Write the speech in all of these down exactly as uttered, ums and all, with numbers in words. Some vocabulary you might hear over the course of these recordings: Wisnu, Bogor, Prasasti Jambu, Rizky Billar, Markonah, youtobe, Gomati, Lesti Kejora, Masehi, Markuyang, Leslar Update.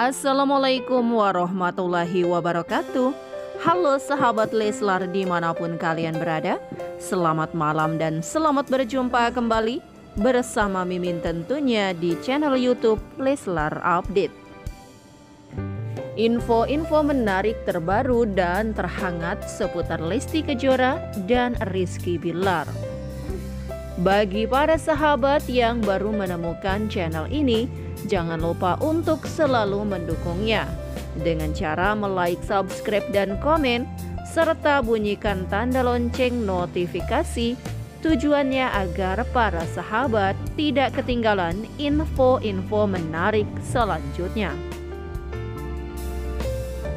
Assalamualaikum warahmatullahi wabarakatuh. Halo sahabat Leslar dimanapun kalian berada, selamat malam dan selamat berjumpa kembali bersama Mimin tentunya di channel YouTube Leslar Update. Info-info menarik terbaru dan terhangat seputar Lesti Kejora dan Rizky Billar. Bagi para sahabat yang baru menemukan channel ini, jangan lupa untuk selalu mendukungnya dengan cara like, subscribe, dan komen, serta bunyikan tanda lonceng notifikasi, tujuannya agar para sahabat tidak ketinggalan info-info menarik selanjutnya.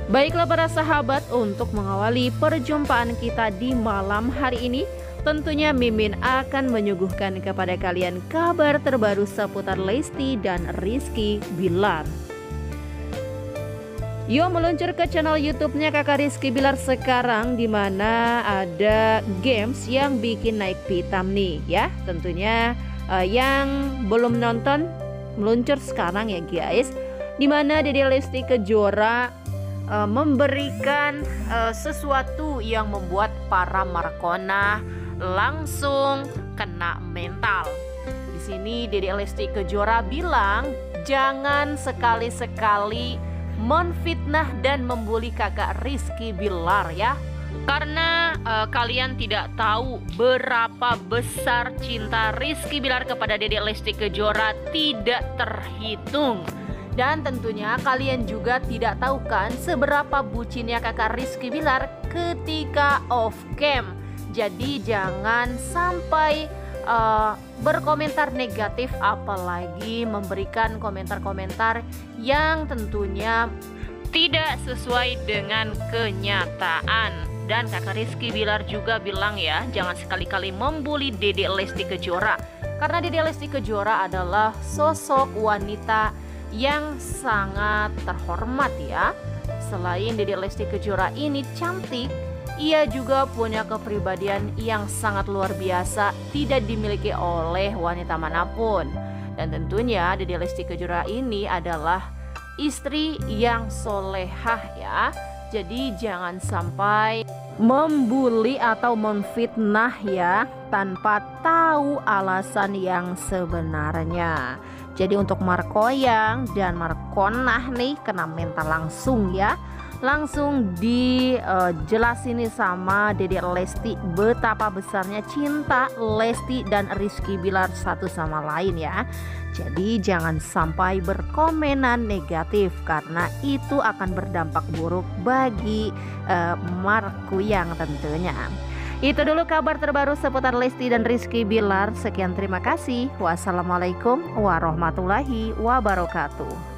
Baiklah para sahabat, untuk mengawali perjumpaan kita di malam hari ini, tentunya Mimin akan menyuguhkan kepada kalian kabar terbaru seputar Lesti dan Rizky Billar. Yo meluncur ke channel YouTube-nya Kakak Rizky Billar sekarang, dimana ada games yang bikin naik pitam nih ya. Tentunya uh, yang belum nonton meluncur sekarang ya guys, dimana Dede Lesti Kejora uh, memberikan uh, sesuatu yang membuat para Markonah langsung kena mental. Di sini Dede Lesti Kejora bilang jangan sekali-sekali menfitnah dan membuli kakak Rizky Billar ya, karena uh, kalian tidak tahu berapa besar cinta Rizky Billar kepada Dede Lesti Kejora, tidak terhitung. Dan tentunya kalian juga tidak tahu kan seberapa bucinnya kakak Rizky Billar ketika off cam. Jadi jangan sampai uh, berkomentar negatif, apalagi memberikan komentar-komentar yang tentunya tidak sesuai dengan kenyataan. Dan kakak Rizky Billar juga bilang ya, jangan sekali-kali membuli Dede Lesti Kejora, karena Dede Lesti Kejora adalah sosok wanita yang sangat terhormat ya. Selain Dede Lesti Kejora ini cantik, ia juga punya kepribadian yang sangat luar biasa, tidak dimiliki oleh wanita manapun. Dan tentunya Dede Lesti Kejora ini adalah istri yang solehah ya. Jadi jangan sampai membuli atau memfitnah ya, tanpa tahu alasan yang sebenarnya. Jadi untuk Markuyang dan Markonah nih kena mental langsung ya. Langsung dijelasin uh, sama Dede Lesti betapa besarnya cinta Lesti dan Rizky Billar satu sama lain ya. Jadi jangan sampai berkomenan negatif, karena itu akan berdampak buruk bagi uh, Markuyang tentunya. Itu dulu kabar terbaru seputar Lesti dan Rizky Billar. Sekian, terima kasih. Wassalamualaikum warahmatullahi wabarakatuh.